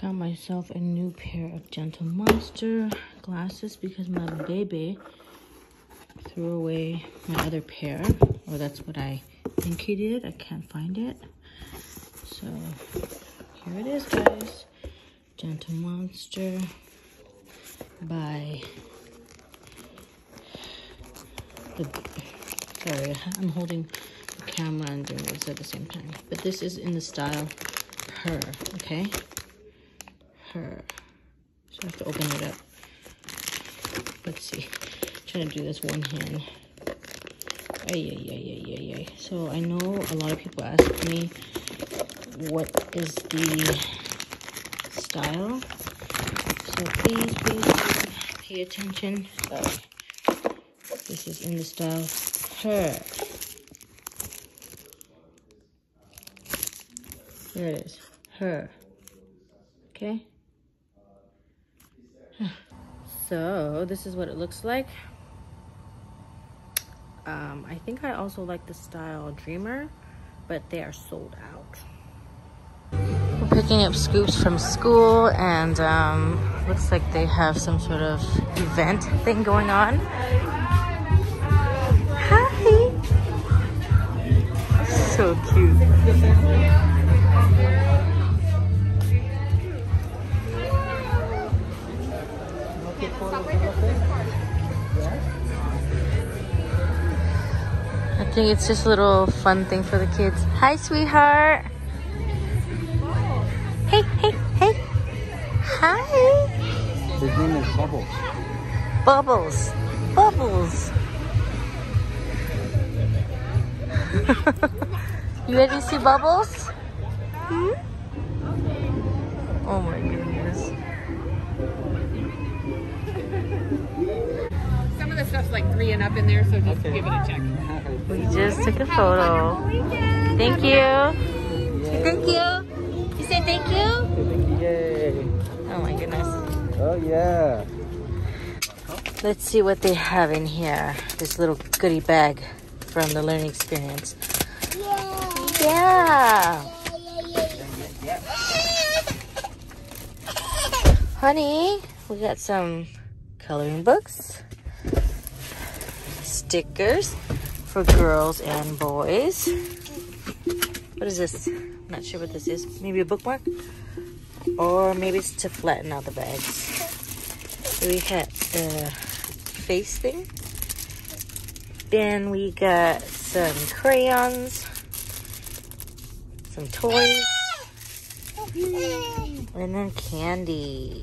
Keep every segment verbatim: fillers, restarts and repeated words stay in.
Got myself a new pair of Gentle Monster glasses because my baby threw away my other pair, or that's what I think he did. I can't find it. So here it is, guys. Gentle Monster by the, sorry, I'm holding the camera and doing this at the same time. But this is in the style Her, okay? Her. So I have to open it up. Let's see. I'm trying to do this one hand. Ay, ay, ay, ay, ay, ay. So I know a lot of people ask me what is the style. So please, please pay attention. Sorry. This is in the style Her. There it is. Her. Okay. So this is what it looks like. Um, I think I also like the style Dreamer, but they are sold out. We're picking up Scoops from school, and um, looks like they have some sort of event thing going on. Hi. So cute. I think it's just a little fun thing for the kids. Hi, sweetheart. Hey, hey, hey. Hi. His name is Bubbles. Bubbles. Bubbles. You ready to see Bubbles? Hmm? Oh my goodness. Some of the stuff's like three and up in there, so just okay. Give it a check. We just took a photo. A thank you. Yay. Thank you. You said thank you? Yay. Oh my goodness. Oh yeah. Let's see what they have in here. This little goodie bag from the learning experience. Yay. Yeah. Yeah. Honey, we got some coloring books, stickers for girls and boys. What is this? I'm not sure what this is. Maybe a bookmark, or maybe it's to flatten out the bags. We had a face thing. Then we got some crayons, some toys, and then candy.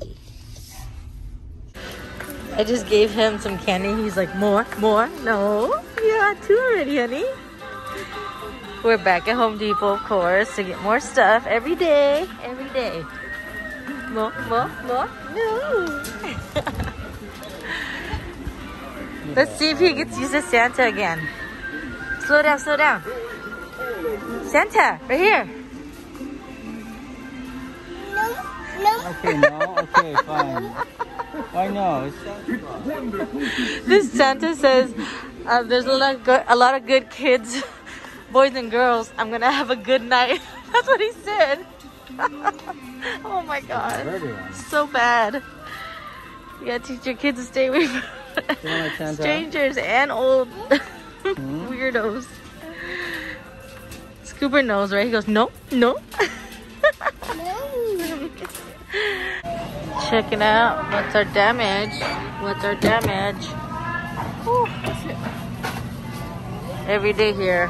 I just gave him some candy. He's like, more, more. No, you had two already, honey. We're back at Home Depot, of course, to get more stuff every day, every day. More, more, more. No. Let's see if he gets used to Santa again. Slow down, slow down. Santa, right here. No, no. Okay, no. Okay, fine. I know. It's this Santa says, uh, there's a lot, of good, a lot of good kids, boys and girls. I'm going to have a good night. That's what he said. Oh my God. So bad. You got to teach your kids to stay away from strangers and old hmm? weirdos. Scooper knows, right? He goes, no, no. No. Checking out what's our damage. What's our damage? Ooh, that's it. Every day here,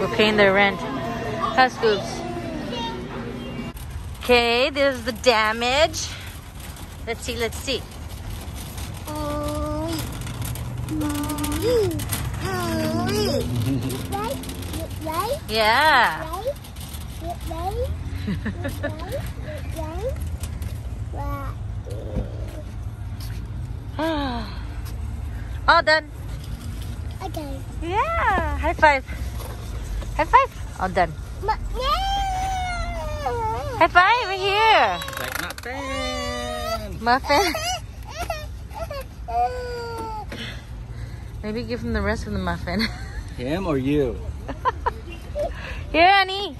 we're paying their rent. Hi, Scoops. Okay, there's the damage. Let's see. Let's see. Yeah. All done. Okay. Yeah. High five. High five. All done. Ma yeah. High five over here. Like muffin. Muffin. Maybe give him the rest of the muffin. Him or you? Here, honey.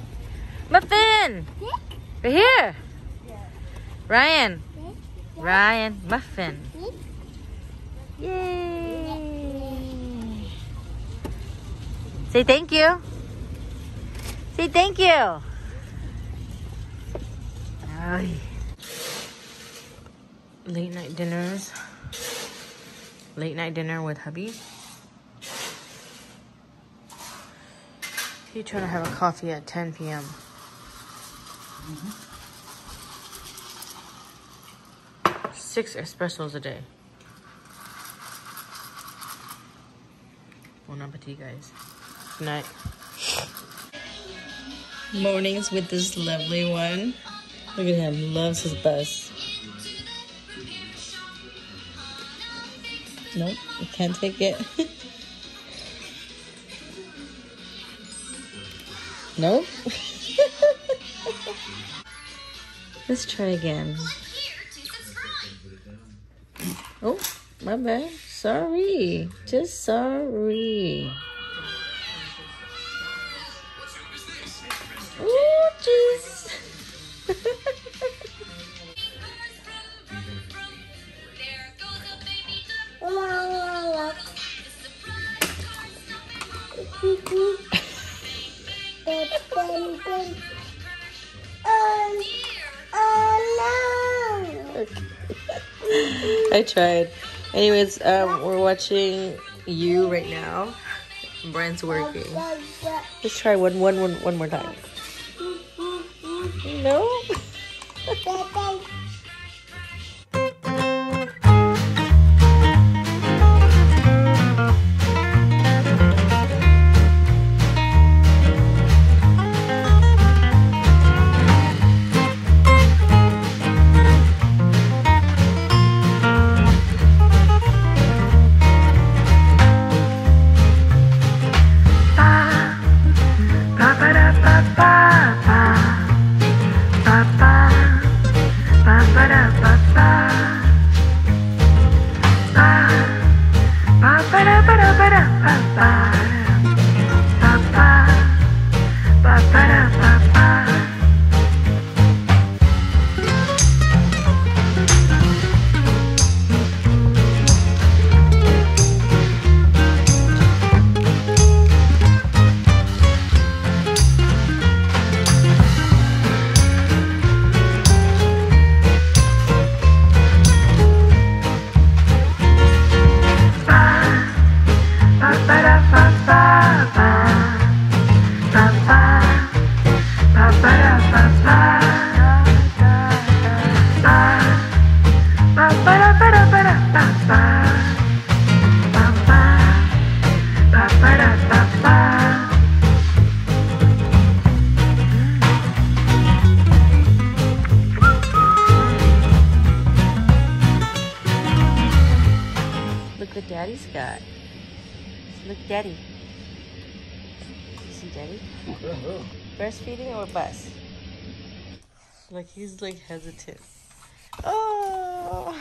Muffin. Right here. Ryan. Ryan Muffin. Yay. Say thank you. Say thank you. Ay. Late night dinners. Late night dinner with hubby. He tried to have a coffee at ten P M Mm-hmm. Six espressos a day. Bon appetit, guys. Good night. Mornings with this lovely one. Look at him, loves his bus. Nope, I can't take it. Nope. Let's try again. Oh, my bad. Sorry. Just sorry. Oh, jeez. I tried. Anyways, um, we're watching You right now. Brand's working. Let's try one, one, one, one more time. No. Daddy's got. Look, Daddy. See Daddy? Breastfeeding or bus? Like he's like hesitant. Oh,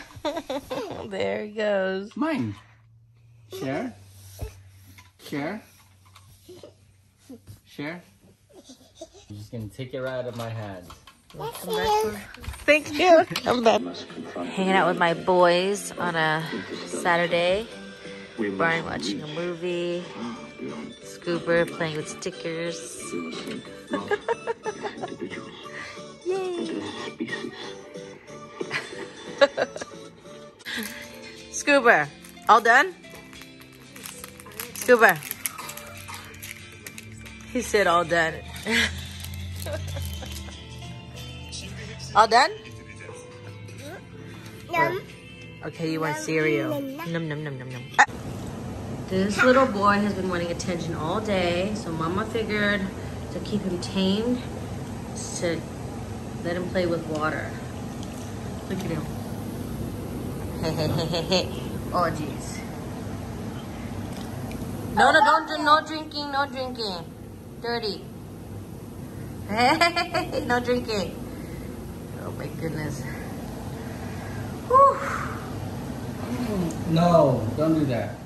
there he goes. Mine. Share. Share. Share. I'm just gonna take it right out of my hand. Welcome back. Thank you. I'm back. Hanging out with my boys on a Saturday. Brian watching a movie. Scooper playing with stickers. Yay! Scooper, all done? Scooper. He said all done. All done? Yum. Okay, you want cereal. Nom, nom, nom, nom, nom. Ah. This little boy has been wanting attention all day, so Mama figured to keep him tamed, to let him play with water. Look at him. Hey, hey, hey, hey, hey. Oh, jeez. No, no, don't drink. No drinking, no drinking. Dirty. Hey, no drinking. Oh my goodness. Whew. No, don't do that.